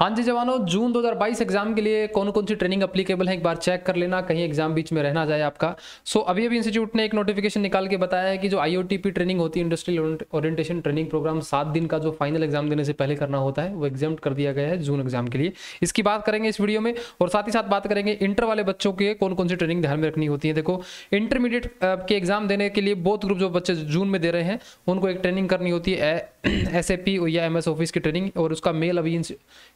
हाँ जी जवानों, जून 2022 एग्जाम के लिए कौन कौन सी ट्रेनिंग अप्लीकेबल है एक बार चेक कर लेना, कहीं एग्जाम बीच में रहना जाए आपका। सो अभी अभी इंस्टीट्यूट ने एक नोटिफिकेशन निकाल के बताया है कि जो IOTP ट्रेनिंग होती है, इंडस्ट्रियल ओरिएंटेशन ट्रेनिंग प्रोग्राम, 7 दिन का जो फाइनल एग्जाम देने से पहले करना होता है, वो एग्जाम कर दिया गया है जून एग्जाम के लिए। इसकी बात करेंगे इस वीडियो में, और साथ ही साथ बात करेंगे इंटर वाले बच्चों के कौन कौन सी ट्रेनिंग ध्यान में रखनी होती है। देखो, इंटरमीडिएट के एग्जाम देने के लिए बोथ ग्रुप जो बच्चे जून में दे रहे हैं, उनको एक ट्रेनिंग करनी होती है SAP या MS ऑफिस की ट्रेनिंग, और उसका मेल अभी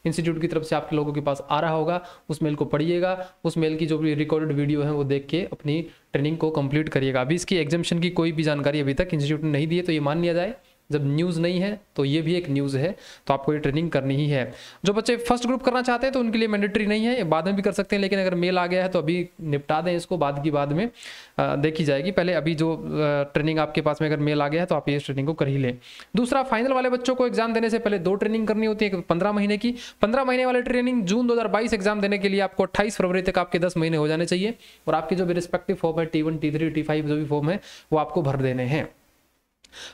इंस्टीट्यूट की तरफ से आपके लोगों के पास आ रहा होगा। उस मेल को पढ़िएगा, उस मेल की जो भी रिकॉर्डेड वीडियो है वो देख के अपनी ट्रेनिंग को कंप्लीट करिएगा। अभी इसकी एग्जामिशन की कोई भी जानकारी अभी तक इंस्टीट्यूट ने नहीं दी है, तो ये मान लिया जाए जब न्यूज़ नहीं है तो ये भी एक न्यूज़ है, तो आपको ये ट्रेनिंग करनी ही है। जो बच्चे फर्स्ट ग्रुप करना चाहते हैं तो उनके लिए मैंडेटरी नहीं है, बाद में भी कर सकते हैं, लेकिन अगर मेल आ गया है तो अभी निपटा दें इसको, बाद में देखी जाएगी। पहले अभी जो ट्रेनिंग आपके पास में अगर मेल आ गया है तो आप ये ट्रेनिंग को कर ही लें। दूसरा, फाइनल वाले बच्चों को एग्जाम देने से पहले 2 ट्रेनिंग करनी होती है, 15 महीने की। 15 महीने वाली ट्रेनिंग जून 2022 एग्जाम देने के लिए आपको 28 फरवरी तक आपके 10 महीने हो जाने चाहिए, और आपके जो भी रिस्पेक्टिव फॉर्म है T1, T3, T5 जो भी फॉर्म है वो आपको भर देने हैं।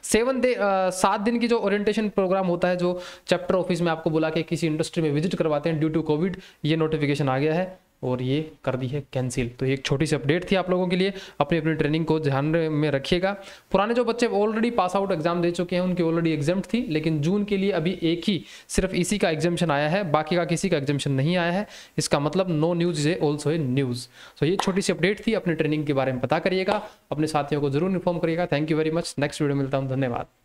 7 दिन की जो ओरिएंटेशन प्रोग्राम होता है, जो चैप्टर ऑफिस में आपको बुला के किसी इंडस्ट्री में विजिट करवाते हैं, ड्यू टू कोविड ये नोटिफिकेशन आ गया है और ये कर दी है कैंसिल। तो ये एक छोटी सी अपडेट थी आप लोगों के लिए, अपनी अपनी ट्रेनिंग को ध्यान में रखिएगा। पुराने जो बच्चे ऑलरेडी पास आउट एग्जाम दे चुके हैं, उनकी ऑलरेडी एग्जाम्प्ट थी, लेकिन जून के लिए अभी एक ही सिर्फ इसी का एग्जामिशन आया है, बाकी का किसी का एग्जामिशन नहीं आया है। इसका मतलब no news is also a news. तो ये छोटी सी अपडेट थी, अपनी ट्रेनिंग के बारे में पता करिएगा, अपने साथियों को जरूर इन्फॉर्म करिएगा। Thank you very much, next video मिलता हूँ, धन्यवाद।